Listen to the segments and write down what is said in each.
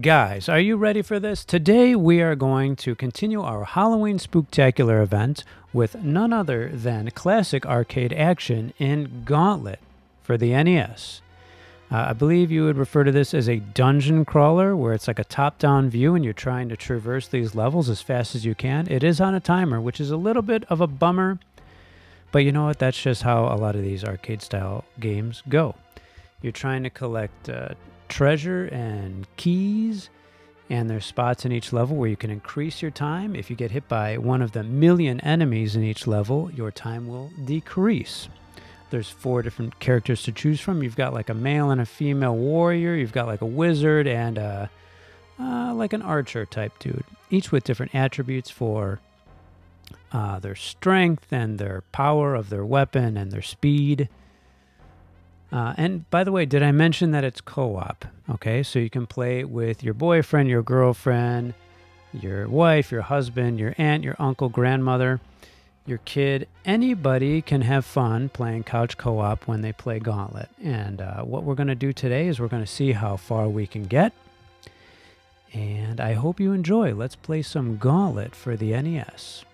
Guys, are you ready for this? Today we are going to continue our Halloween Spooktacular event with none other than classic arcade action in Gauntlet for the NES. I believe you would refer to this as a dungeon crawler, where it's like a top-down view and you're trying to traverse these levels as fast as you can. It is on a timer, which is a little bit of a bummer, but you know what? That's just how a lot of these arcade-style games go. You're trying to collect treasure and keys, and there's spots in each level where you can increase your time. If you get hit by one of the million enemies in each level, your time will decrease. There's four different characters to choose from. You've got like a male and a female warrior, you've got like a wizard and like an archer type dude, each with different attributes for their strength and their power of their weapon and their speed. And by the way, did I mention that it's co-op? Okay, so you can play with your boyfriend, your girlfriend, your wife, your husband, your aunt, your uncle, grandmother, your kid. Anybody can have fun playing couch co-op when they play Gauntlet. And what we're going to do today is we're going to see how far we can get. And I hope you enjoy. Let's play some Gauntlet for the NES.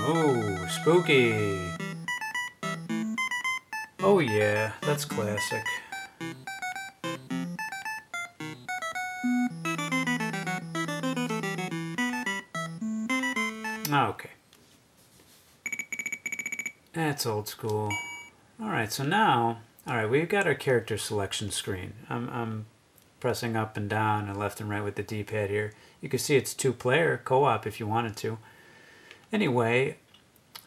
Oh, spooky. Oh yeah, that's classic. Okay. That's old school. Alright, so now, alright, we've got our character selection screen. I'm pressing up and down and left and right with the D-pad here. You can see it's two-player co-op if you wanted to. Anyway,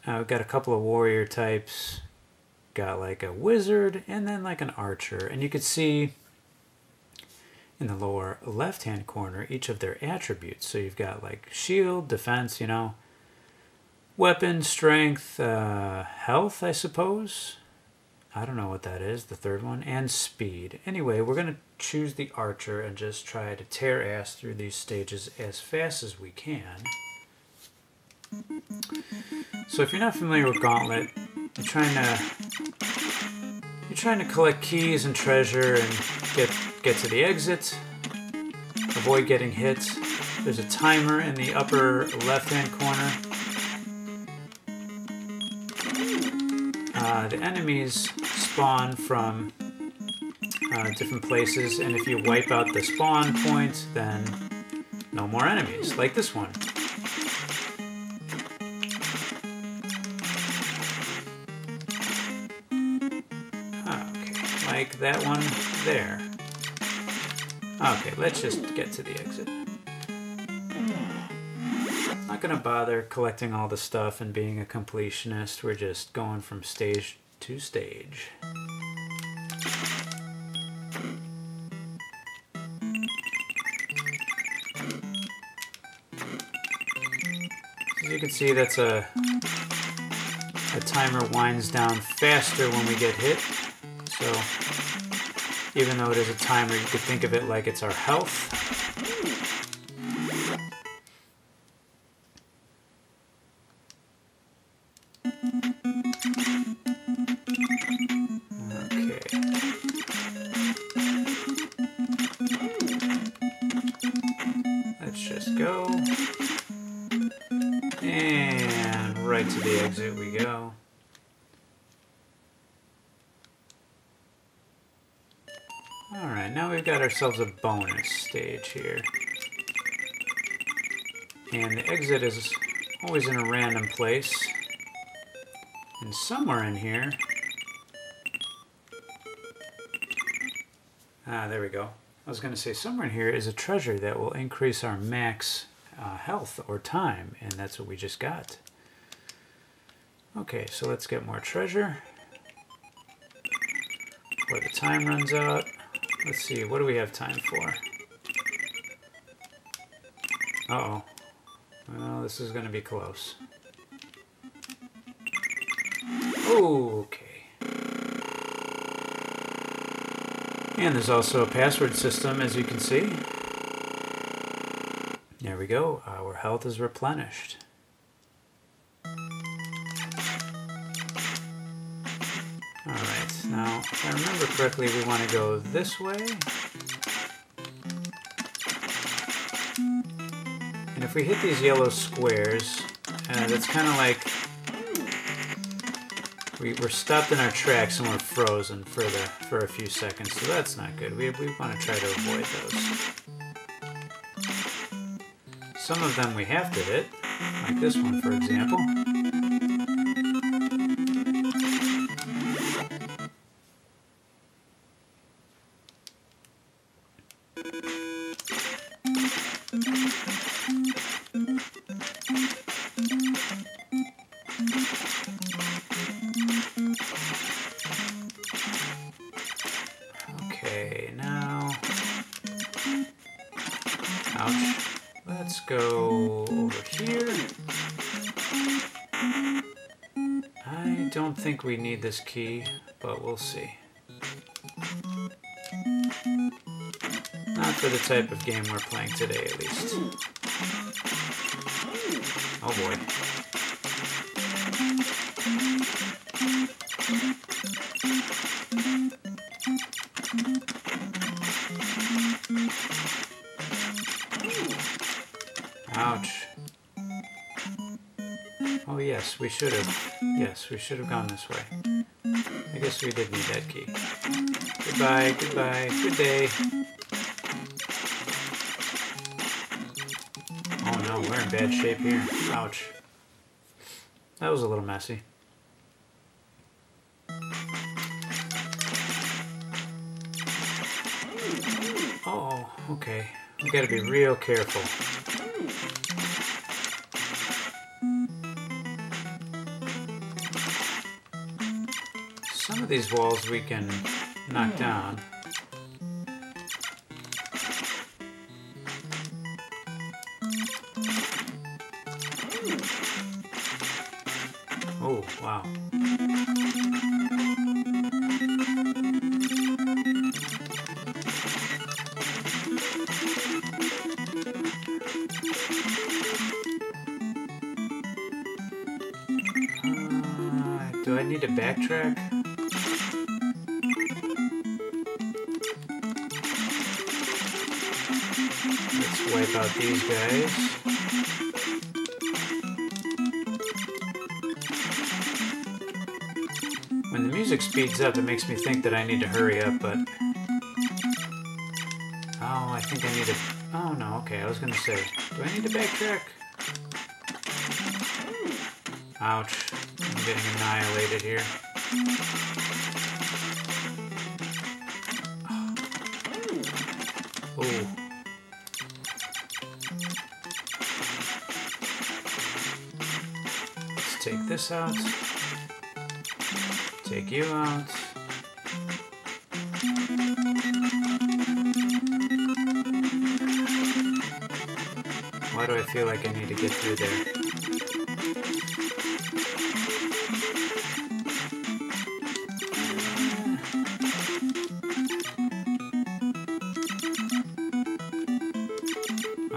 we've got a couple of warrior types. Got like a wizard and then like an archer, and you could see in the lower left hand corner each of their attributes. So you've got like shield, defense, you know, weapon, strength, health, I suppose. I don't know what that is, the third one, and speed. Anyway, we're going to choose the archer and just try to tear ass through these stages as fast as we can. So if you're not familiar with Gauntlet, you're trying to collect keys and treasure and get to the exit. Avoid getting hit. There's a timer in the upper left-hand corner. The enemies spawn from different places, and if you wipe out the spawn points, then no more enemies, like this one. Like that one there. Okay, let's just get to the exit. I'm not gonna bother collecting all the stuff and being a completionist. We're just going from stage to stage. As you can see, that's a timer winds down faster when we get hit. So, even though it is a timer, you could think of it like it's our health. Okay. Let's just go. And right to the exit we go. Alright, now we've got ourselves a bonus stage here. And the exit is always in a random place. And somewhere in here... Ah, there we go. I was going to say, somewhere in here is a treasure that will increase our max health or time. And that's what we just got. Okay, so let's get more treasure. Before the time runs out. Let's see, what do we have time for? Uh-oh. Well, this is going to be close. Okay. And there's also a password system, as you can see. There we go. Our health is replenished. All right. Now, if I remember correctly, we want to go this way. And if we hit these yellow squares, that's kind of like we're stopped in our tracks and we're frozen for a few seconds, so that's not good. We want to try to avoid those. Some of them we have to hit, like this one, for example. We need this key, but we'll see. Not for the type of game we're playing today, at least. Oh boy. Ouch. Oh yes, we should have. Yes, we should have gone this way. I guess we did need that key. Goodbye, goodbye, good day. Oh no, we're in bad shape here. Ouch. That was a little messy. Oh, okay. We gotta be real careful. These walls we can knock down. Oh, wow. Do I need to backtrack? Wipe out these guys. When the music speeds up, it makes me think that I need to hurry up, but... Oh, I think I need to... Oh, no, okay, I was gonna say, do I need to backtrack? Ouch. I'm getting annihilated here. Oh. Take this out, take you out, why do I feel like I need to get through there?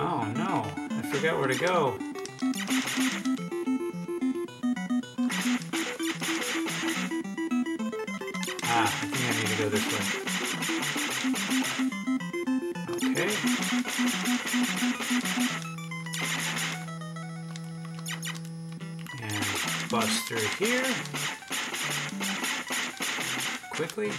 Oh no, I forgot where to go. Here, quickly.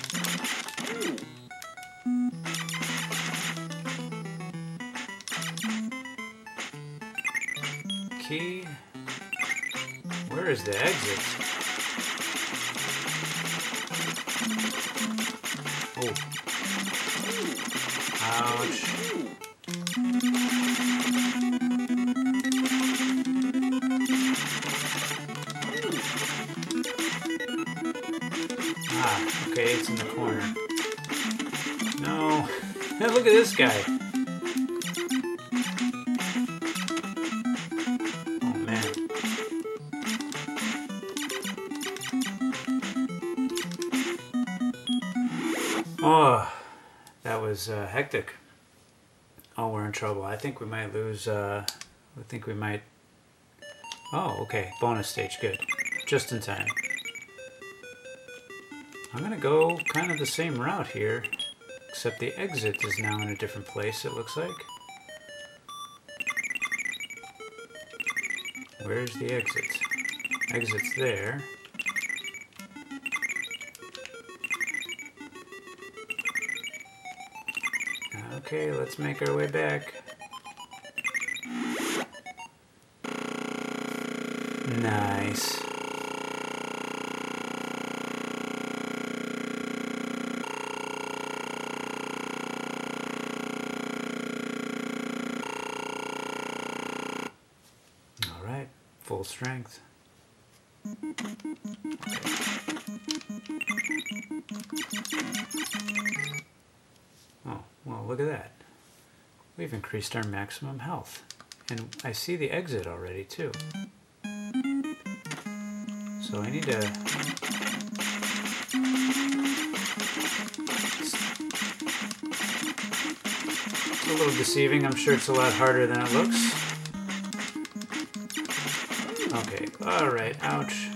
Key. Where is the exit? Oh. Ouch. It's in the corner. No. Look at this guy. Oh, man. Oh, that was hectic. Oh, we're in trouble. I think we might lose. I think we might. Oh, okay. Bonus stage. Good. Just in time. I'm gonna go kind of the same route here, except the exit is now in a different place, it looks like. Where's the exit? Exit's there. Okay, let's make our way back. Nice. All right, full strength. Oh, well, look at that. We've increased our maximum health. And I see the exit already, too. So I need to It's a little deceiving. I'm sure it's a lot harder than it looks. Okay, alright, ouch.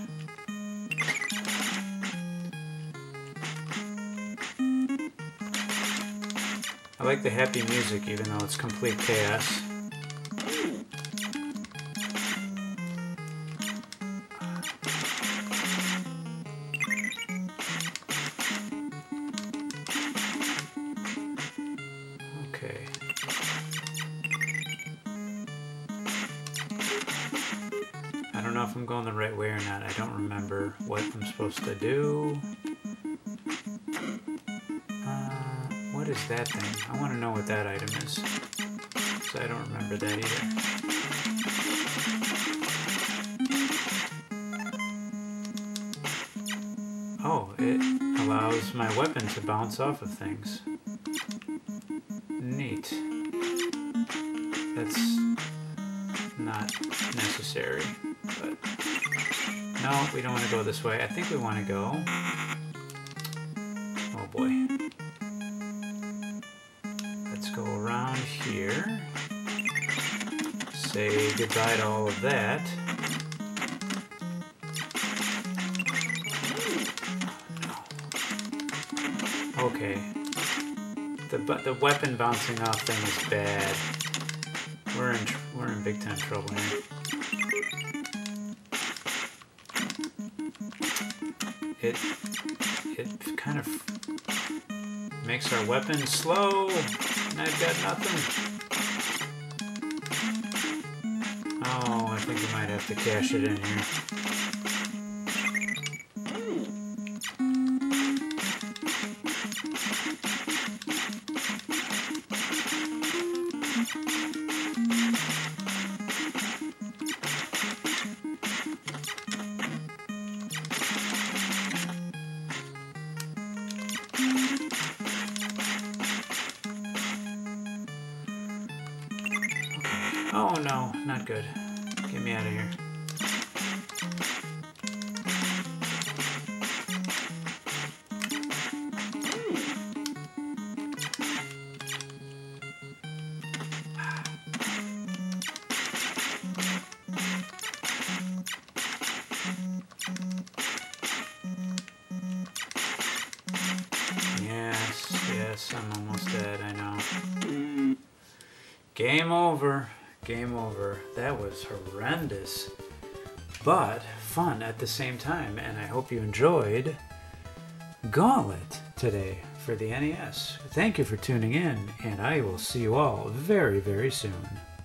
I like the happy music even though it's complete chaos. To do. What is that thing? I want to know what that item is, because I don't remember that either. Oh, it allows my weapon to bounce off of things. Neat. That's not necessary, but... No, we don't want to go this way. I think we want to go... Oh boy. Let's go around here. Say goodbye to all of that. No. Okay. The weapon bouncing off thing is bad. We're in big time trouble here. It kind of makes our weapon slow, and I've got nothing. Oh, I think we might have to cash it in here. Oh no, not good. Get me out of here. Yes, I'm almost dead, I know. Game over. Game over. That was horrendous, but fun at the same time, and I hope you enjoyed Gauntlet today for the NES. Thank you for tuning in, and I will see you all very, very soon.